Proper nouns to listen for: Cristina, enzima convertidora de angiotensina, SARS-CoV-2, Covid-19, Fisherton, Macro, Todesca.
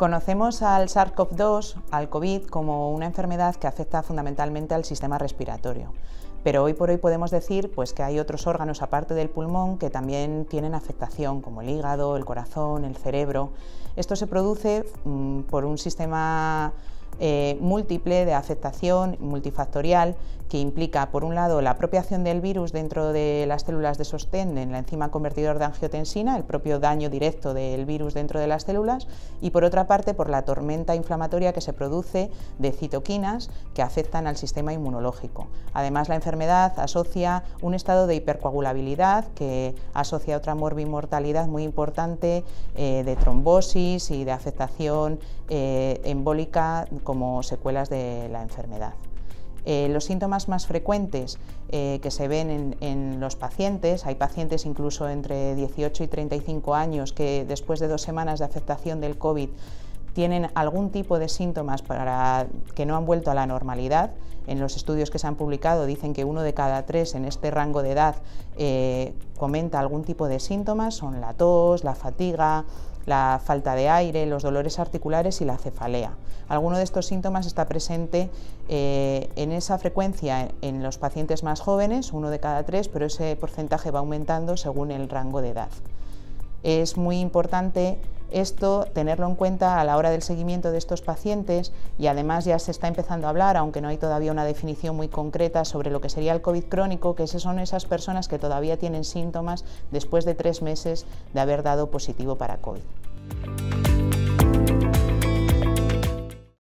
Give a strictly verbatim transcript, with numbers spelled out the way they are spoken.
Conocemos al SARS CoV dos, al COVID, como una enfermedad que afecta fundamentalmente al sistema respiratorio. Pero hoy por hoy podemos decir pues, que hay otros órganos aparte del pulmón que también tienen afectación, como el hígado, el corazón, el cerebro. Esto se produce mmm, por un sistema eh, múltiple de afectación multifactorial que implica, por un lado, la propia acción del virus dentro de las células de sostén en la enzima convertidora de angiotensina, el propio daño directo del virus dentro de las células, y por otra parte por la tormenta inflamatoria que se produce de citoquinas que afectan al sistema inmunológico. Además, la enfermedad La enfermedad asocia un estado de hipercoagulabilidad que asocia otra morbimortalidad muy importante eh, de trombosis y de afectación eh, embólica como secuelas de la enfermedad. Eh, los síntomas más frecuentes eh, que se ven en, en los pacientes, hay pacientes incluso entre dieciocho y treinta y cinco años que después de dos semanas de afectación del COVID tienen algún tipo de síntomas para que no han vuelto a la normalidad. En los estudios que se han publicado dicen que uno de cada tres en este rango de edad eh, comenta algún tipo de síntomas, son la tos, la fatiga, la falta de aire, los dolores articulares y la cefalea. Alguno de estos síntomas está presente eh, en esa frecuencia en los pacientes más jóvenes, uno de cada tres, pero ese porcentaje va aumentando según el rango de edad. Es muy importante esto tenerlo en cuenta a la hora del seguimiento de estos pacientes, y además ya se está empezando a hablar, aunque no hay todavía una definición muy concreta sobre lo que sería el COVID crónico, que son esas personas que todavía tienen síntomas después de tres meses de haber dado positivo para COVID.